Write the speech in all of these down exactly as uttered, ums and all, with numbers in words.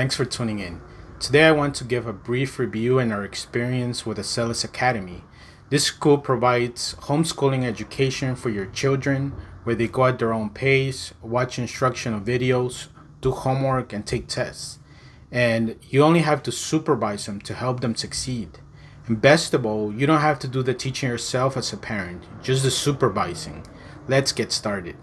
Thanks for tuning in. Today I want to give a brief review on our experience with Acellus Academy. This school provides homeschooling education for your children, where they go at their own pace, watch instructional videos, do homework, and take tests. And you only have to supervise them to help them succeed. And best of all, you don't have to do the teaching yourself as a parent, just the supervising. Let's get started.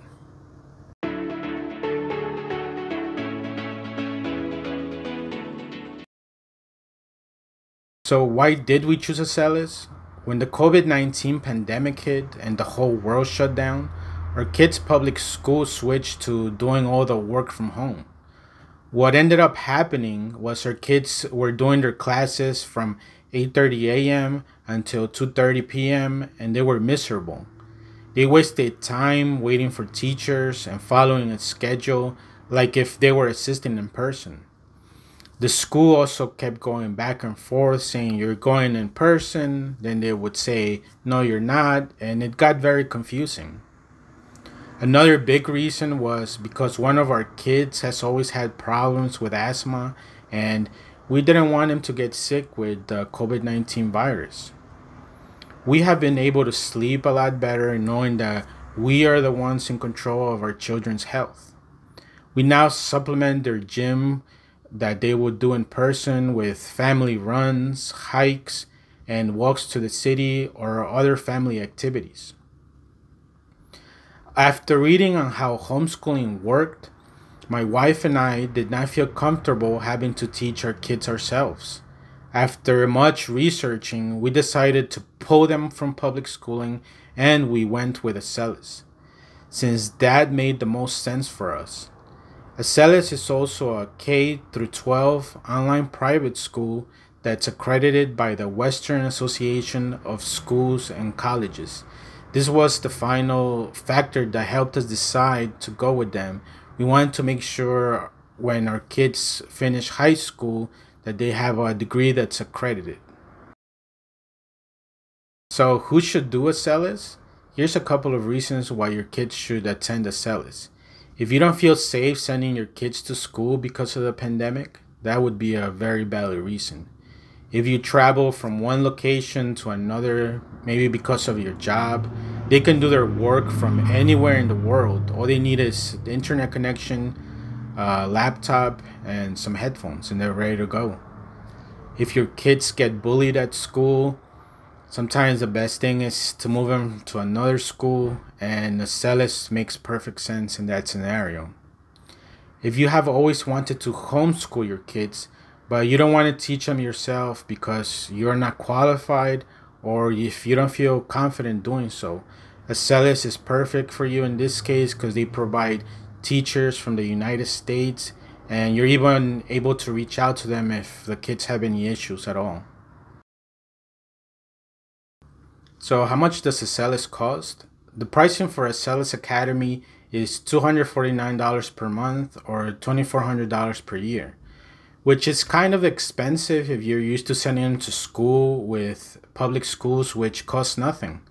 So why did we choose Acellus? When the COVID nineteen pandemic hit and the whole world shut down, our kids' public school switched to doing all the work from home. What ended up happening was our kids were doing their classes from eight thirty a m until two thirty p m and they were miserable. They wasted time waiting for teachers and following a schedule like if they were assisting in person. The school also kept going back and forth saying you're going in person, then they would say no you're not, and it got very confusing. Another big reason was because one of our kids has always had problems with asthma, and we didn't want him to get sick with the COVID nineteen virus. We have been able to sleep a lot better knowing that we are the ones in control of our children's health. We now supplement their gym that they would do in person with family runs, hikes, and walks to the city or other family activities. After reading on how homeschooling worked, my wife and I did not feel comfortable having to teach our kids ourselves. After much researching, we decided to pull them from public schooling and we went with Acellus, since that made the most sense for us. Acellus is also a K through twelve online private school that's accredited by the Western Association of Schools and Colleges. This was the final factor that helped us decide to go with them. We wanted to make sure when our kids finish high school that they have a degree that's accredited. So who should do Acellus? Here's a couple of reasons why your kids should attend Acellus. If you don't feel safe sending your kids to school because of the pandemic, that would be a very valid reason. If you travel from one location to another, maybe because of your job, they can do their work from anywhere in the world. All they need is the internet connection, a laptop, and some headphones, and they're ready to go. If your kids get bullied at school, sometimes the best thing is to move them to another school, and Acellus makes perfect sense in that scenario. If you have always wanted to homeschool your kids, but you don't want to teach them yourself because you're not qualified, or if you don't feel confident doing so, Acellus is perfect for you in this case because they provide teachers from the United States, and you're even able to reach out to them if the kids have any issues at all. So how much does Acellus cost? The pricing for Acellus Academy is two hundred forty-nine dollars per month or two thousand four hundred dollars per year, which is kind of expensive if you're used to sending them to school with public schools, which cost nothing.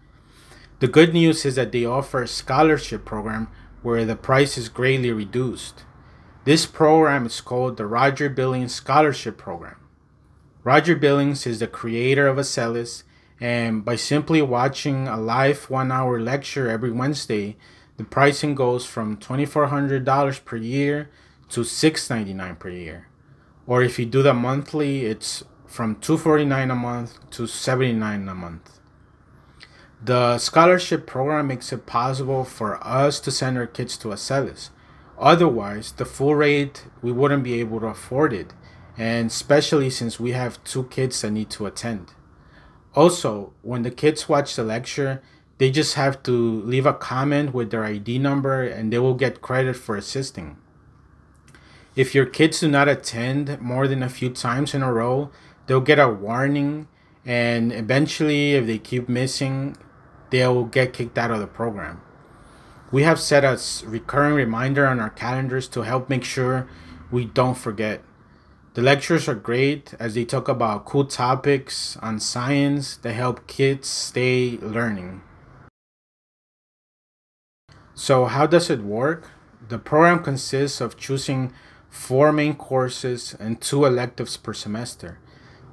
The good news is that they offer a scholarship program where the price is greatly reduced. This program is called the Roger Billings Scholarship Program. Roger Billings is the creator of Acellus, and by simply watching a live one-hour lecture every Wednesday, the pricing goes from two thousand four hundred dollars per year to six hundred ninety-nine dollars per year. Or if you do the monthly, it's from two hundred forty-nine dollars a month to seventy-nine dollars a month. The scholarship program makes it possible for us to send our kids to Acellus. Otherwise, the full rate, we wouldn't be able to afford it, and especially since we have two kids that need to attend. Also, when the kids watch the lecture, they just have to leave a comment with their I D number and they will get credit for assisting. If your kids do not attend more than a few times in a row, they'll get a warning, and eventually if they keep missing, they'll get kicked out of the program. We have set a recurring reminder on our calendars to help make sure we don't forget. The lectures are great as they talk about cool topics on science that help kids stay learning. So how does it work? The program consists of choosing four main courses, and two electives per semester.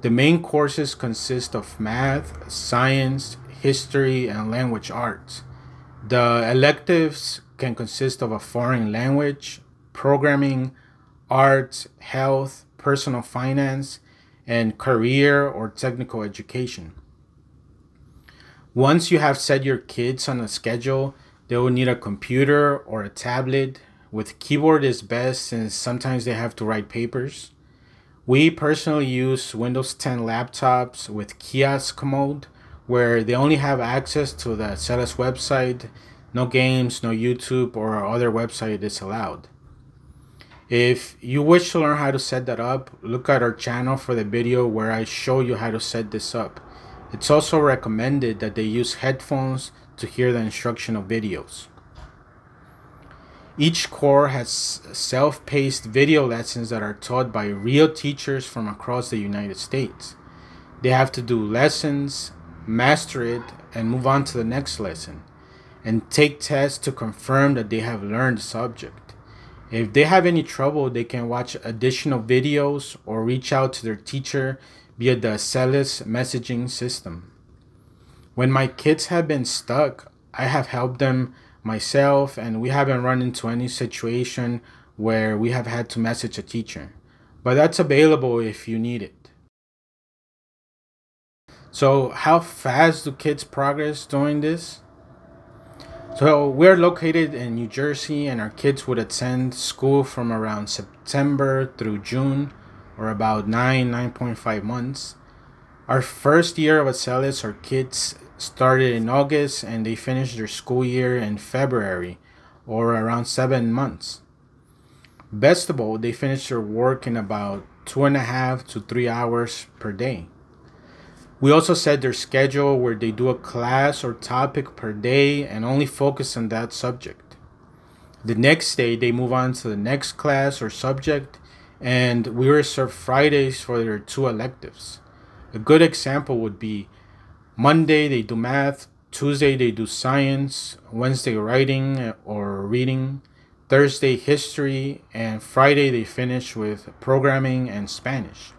The main courses consist of math, science, history, and language arts. The electives can consist of a foreign language, programming, arts, health, personal finance, and career or technical education. Once you have set your kids on a schedule, they will need a computer or a tablet. With keyboard is best since sometimes they have to write papers. We personally use Windows ten laptops with kiosk mode, where they only have access to the Acellus website. No games, no YouTube, or other website is allowed. If you wish to learn how to set that up, look at our channel for the video where I show you how to set this up. It's also recommended that they use headphones to hear the instructional videos. Each core has self-paced video lessons that are taught by real teachers from across the United States. They have to do lessons, master it, and move on to the next lesson, and take tests to confirm that they have learned the subject. If they have any trouble, they can watch additional videos or reach out to their teacher via the Acellus messaging system. When my kids have been stuck, I have helped them myself, and we haven't run into any situation where we have had to message a teacher. But that's available if you need it. So how fast do kids progress doing this? So we're located in New Jersey, and our kids would attend school from around September through June, or about nine, nine point five months. Our first year of Acellus, our kids started in August and they finished their school year in February, or around seven months. Best of all, they finished their work in about two and a half to three hours per day. We also set their schedule where they do a class or topic per day and only focus on that subject. The next day, they move on to the next class or subject, and we reserve Fridays for their two electives. A good example would be Monday they do math, Tuesday they do science, Wednesday writing or reading, Thursday history, and Friday they finish with programming and Spanish.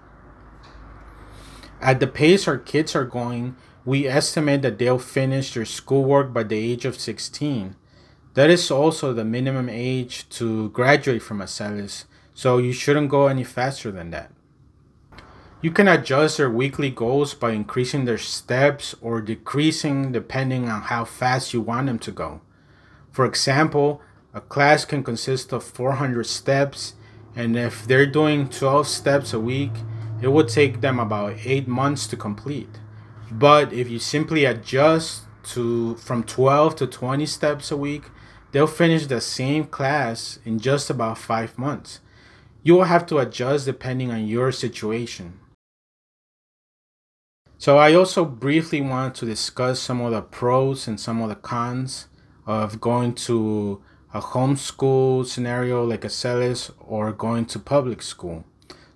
At the pace our kids are going, we estimate that they'll finish their schoolwork by the age of sixteen. That is also the minimum age to graduate from Acellus, so you shouldn't go any faster than that. You can adjust their weekly goals by increasing their steps or decreasing depending on how fast you want them to go. For example, a class can consist of four hundred steps, and if they're doing twelve steps a week, it would take them about eight months to complete. But if you simply adjust to from twelve to twenty steps a week, they'll finish the same class in just about five months. You will have to adjust depending on your situation. So I also briefly want to discuss some of the pros and some of the cons of going to a homeschool scenario like Acellus or going to public school.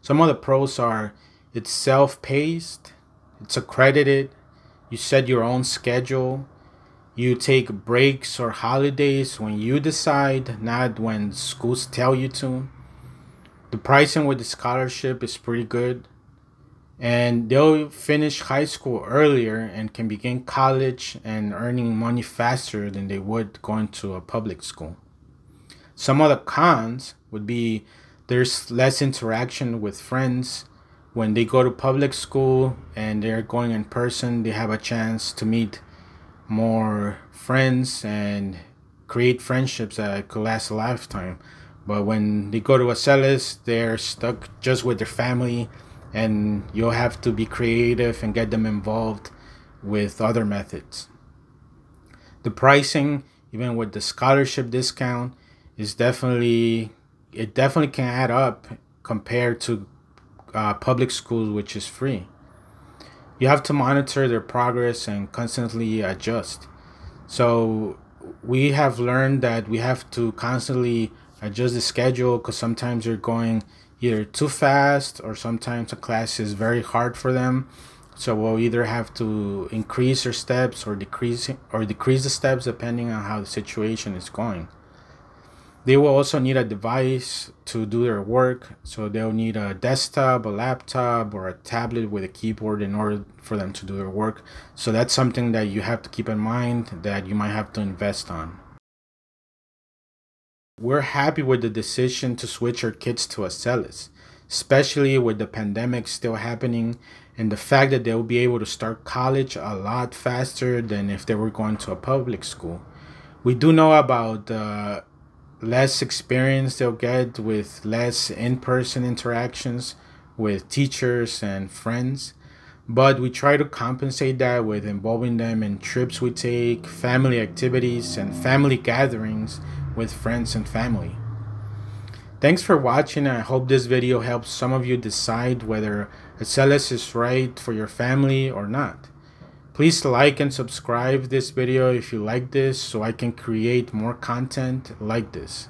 Some of the pros are it's self-paced, it's accredited, you set your own schedule, you take breaks or holidays when you decide, not when schools tell you to. The pricing with the scholarship is pretty good, and they'll finish high school earlier and can begin college and earning money faster than they would going to a public school. Some of the cons would be there's less interaction with friends. When they go to public school and they're going in person, they have a chance to meet more friends and create friendships that could last a lifetime. But when they go to Acellus, they're stuck just with their family, and you'll have to be creative and get them involved with other methods. The pricing, even with the scholarship discount, is definitely It definitely can add up compared to uh, public schools, which is free. You have to monitor their progress and constantly adjust. So we have learned that we have to constantly adjust the schedule because sometimes they're going either too fast or sometimes a class is very hard for them. So we'll either have to increase their steps or decrease or decrease the steps depending on how the situation is going. They will also need a device to do their work, so they'll need a desktop, a laptop, or a tablet with a keyboard in order for them to do their work. So that's something that you have to keep in mind that you might have to invest on. We're happy with the decision to switch our kids to Acellus, especially with the pandemic still happening and the fact that they'll be able to start college a lot faster than if they were going to a public school. We do know about the uh, less experience they'll get with less in-person interactions with teachers and friends, but we try to compensate that with involving them in trips we take, family activities, and family gatherings with friends and family. Thanks for watching. I hope this video helps some of you decide whether Acellus is right for your family or not. Please like and subscribe this video if you like this so I can create more content like this.